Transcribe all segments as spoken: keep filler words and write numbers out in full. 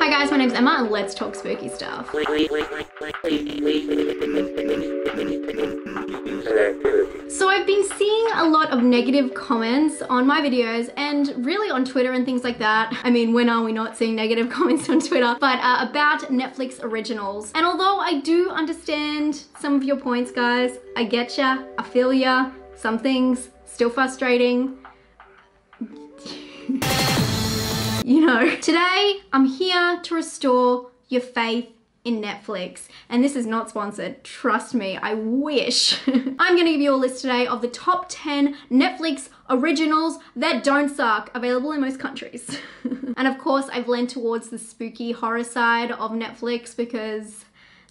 Hi guys, my name's Emma and let's talk spooky stuff. So I've been seeing a lot of negative comments on my videos and really on Twitter and things like that. I mean, when are we not seeing negative comments on Twitter? But uh, about Netflix originals. And although I do understand some of your points, guys, I get ya, I feel ya, some things still frustrating. You know, today I'm here to restore your faith in Netflix, and this is not sponsored, trust me, I wish. I'm gonna give you a list today of the top ten Netflix originals that don't suck, available in most countries. And of course I've leaned towards the spooky horror side of Netflix because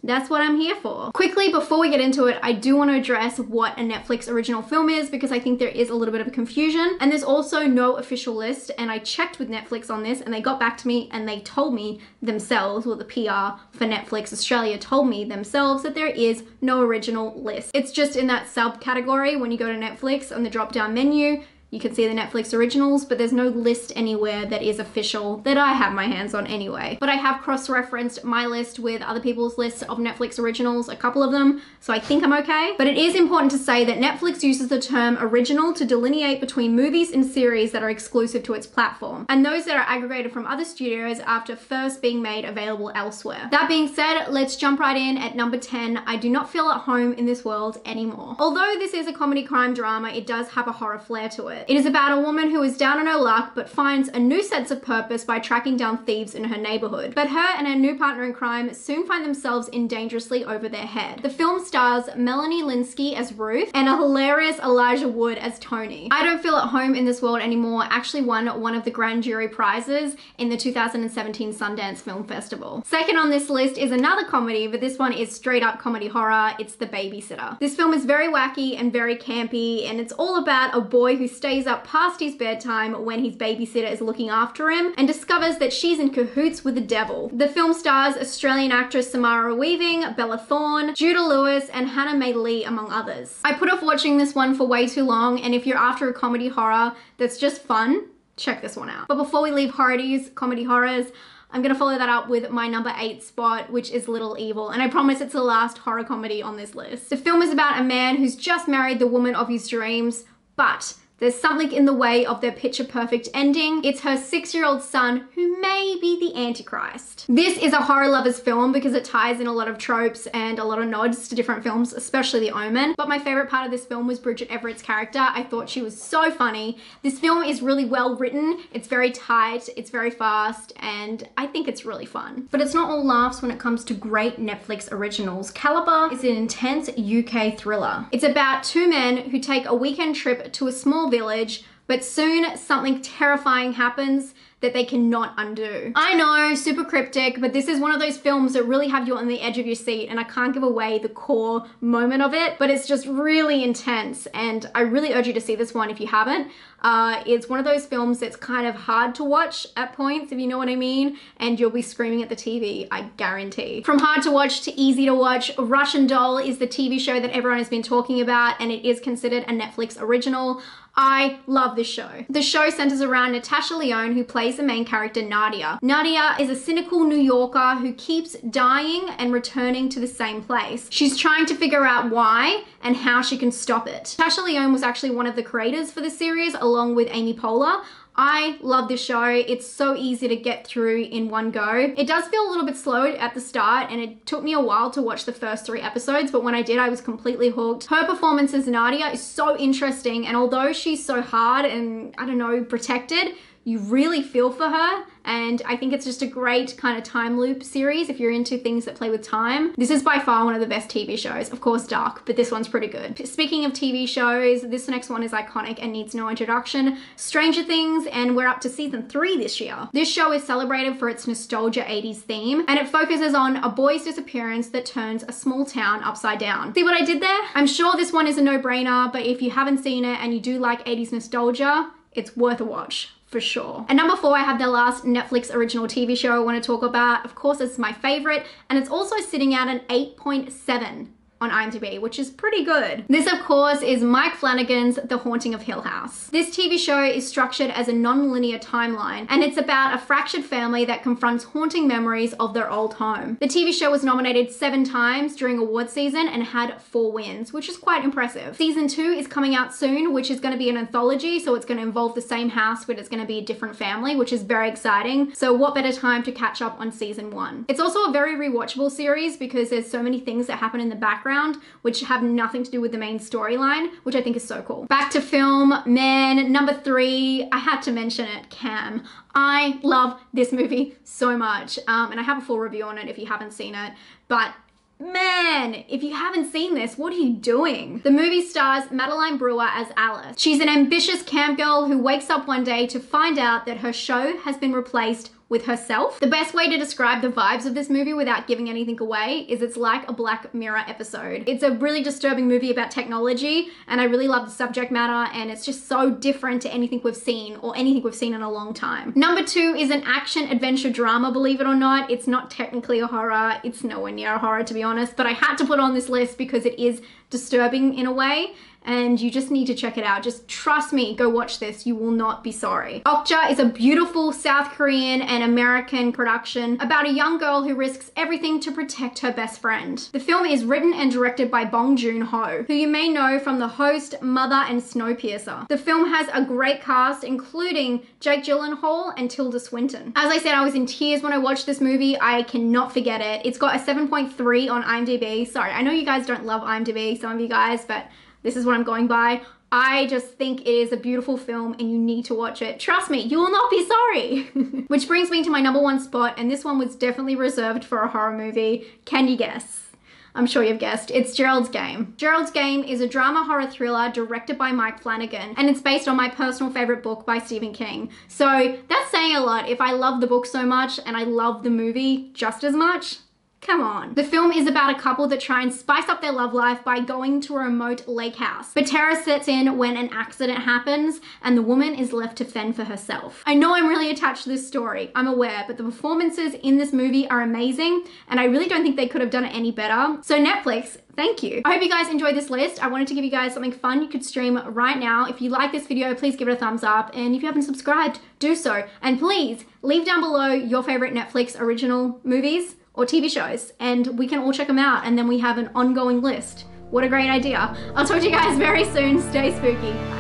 that's what I'm here for. Quickly, before we get into it, I do want to address what a Netflix original film is because I think there is a little bit of a confusion, and there's also no official list, and I checked with Netflix on this and they got back to me and they told me themselves, well, the P R for Netflix Australia told me themselves that there is no original list. It's just in that subcategory when you go to Netflix on the drop-down menu, you can see the Netflix originals, but there's no list anywhere that is official that I have my hands on anyway. But I have cross-referenced my list with other people's lists of Netflix originals, a couple of them, so I think I'm okay. But it is important to say that Netflix uses the term original to delineate between movies and series that are exclusive to its platform, and those that are aggregated from other studios after first being made available elsewhere. That being said, let's jump right in at number ten, I Do Not Feel At Home In This World Anymore. Although this is a comedy crime drama, it does have a horror flair to it. It is about a woman who is down on her luck but finds a new sense of purpose by tracking down thieves in her neighborhood. But her and her new partner in crime soon find themselves in dangerously over their head. The film stars Melanie Lynskey as Ruth and a hilarious Elijah Wood as Tony. I Don't Feel At Home In This World Anymore actually won one of the grand jury prizes in the two thousand seventeen Sundance Film Festival. Second on this list is another comedy, but this one is straight up comedy horror. It's The Babysitter. This film is very wacky and very campy, and it's all about a boy who stays stays up past his bedtime when his babysitter is looking after him and discovers that she's in cahoots with the devil. The film stars Australian actress Samara Weaving, Bella Thorne, Judah Lewis, and Hannah Mae Lee, among others. I put off watching this one for way too long, and if you're after a comedy horror that's just fun, check this one out. But before we leave horrors, comedy horrors, I'm gonna follow that up with my number eight spot, which is Little Evil, and I promise it's the last horror comedy on this list. The film is about a man who's just married the woman of his dreams, but there's something in the way of their picture-perfect ending. It's her six-year-old son who may be the Antichrist. This is a horror lover's film because it ties in a lot of tropes and a lot of nods to different films, especially The Omen. But my favorite part of this film was Bridget Everett's character. I thought she was so funny. This film is really well written. It's very tight, it's very fast, and I think it's really fun. But it's not all laughs when it comes to great Netflix originals. Calibre is an intense U K thriller. It's about two men who take a weekend trip to a small village, but soon something terrifying happens that they cannot undo. I know, super cryptic, but this is one of those films that really have you on the edge of your seat, and I can't give away the core moment of it, but it's just really intense, and I really urge you to see this one if you haven't. Uh, it's one of those films that's kind of hard to watch at points, if you know what I mean, and you'll be screaming at the T V, I guarantee. From hard to watch to easy to watch, Russian Doll is the T V show that everyone has been talking about, and it is considered a Netflix original. I love this show. The show centers around Natasha Lyonne, who plays the main character Nadia. Nadia is a cynical New Yorker who keeps dying and returning to the same place. She's trying to figure out why and how she can stop it. Natasha Lyonne was actually one of the creators for the series along with Amy Poehler. I love this show. It's so easy to get through in one go. It does feel a little bit slow at the start, and it took me a while to watch the first three episodes, but when I did, I was completely hooked. Her performance as Nadia is so interesting, and although she's so hard and, I don't know, protected, you really feel for her, and I think it's just a great kind of time loop series if you're into things that play with time. This is by far one of the best T V shows. Of course, Dark, but this one's pretty good. Speaking of T V shows, this next one is iconic and needs no introduction. Stranger Things, and we're up to season three this year. This show is celebrated for its nostalgia eighties theme, and it focuses on a boy's disappearance that turns a small town upside down. See what I did there? I'm sure this one is a no-brainer, but if you haven't seen it and you do like eighties nostalgia, it's worth a watch. For sure. And number four, I have the last Netflix original T V show I want to talk about. Of course, it's my favorite, and it's also sitting at an eight point seven on IMDb, which is pretty good. This, of course, is Mike Flanagan's The Haunting of Hill House. This T V show is structured as a non-linear timeline, and it's about a fractured family that confronts haunting memories of their old home. The T V show was nominated seven times during award season and had four wins, which is quite impressive. Season two is coming out soon, which is going to be an anthology, so it's going to involve the same house, but it's going to be a different family, which is very exciting. So what better time to catch up on season one? It's also a very rewatchable series because there's so many things that happen in the background which have nothing to do with the main storyline, which I think is so cool. Back to film, man, number three, I had to mention it, Cam. I love this movie so much. Um, and I have a full review on it if you haven't seen it, but man, if you haven't seen this, what are you doing? The movie stars Madeline Brewer as Alice. She's an ambitious cam girl who wakes up one day to find out that her show has been replaced with herself. The best way to describe the vibes of this movie without giving anything away is it's like a Black Mirror episode. It's a really disturbing movie about technology, and I really love the subject matter, and it's just so different to anything we've seen or anything we've seen in a long time. Number two is an action adventure drama, believe it or not. It's not technically a horror. It's nowhere near a horror, to be honest, but I had to put on this list because it is disturbing in a way, and you just need to check it out. Just trust me, go watch this. You will not be sorry. Okja is a beautiful South Korean and American production about a young girl who risks everything to protect her best friend. The film is written and directed by Bong Joon-ho, who you may know from The Host, Mother, and Snowpiercer. The film has a great cast, including Jake Gyllenhaal and Tilda Swinton. As I said, I was in tears when I watched this movie. I cannot forget it. It's got a seven point three on IMDb. Sorry, I know you guys don't love IMDb, some of you guys, but this is what I'm going by. I just think it is a beautiful film and you need to watch it. Trust me, you will not be sorry. Which brings me to my number one spot, and this one was definitely reserved for a horror movie. Can you guess? I'm sure you've guessed. It's Gerald's Game. Gerald's Game is a drama horror thriller directed by Mike Flanagan, and it's based on my personal favorite book by Stephen King. So that's saying a lot. If I love the book so much and I love the movie just as much, come on. The film is about a couple that try and spice up their love life by going to a remote lake house. But terror sets in when an accident happens and the woman is left to fend for herself. I know I'm really attached to this story, I'm aware, but the performances in this movie are amazing and I really don't think they could have done it any better. So Netflix, thank you. I hope you guys enjoyed this list. I wanted to give you guys something fun you could stream right now. If you like this video, please give it a thumbs up. And if you haven't subscribed, do so. And please leave down below your favorite Netflix original movies or T V shows, and we can all check them out, and then we have an ongoing list. What a great idea. I'll talk to you guys very soon. Stay spooky.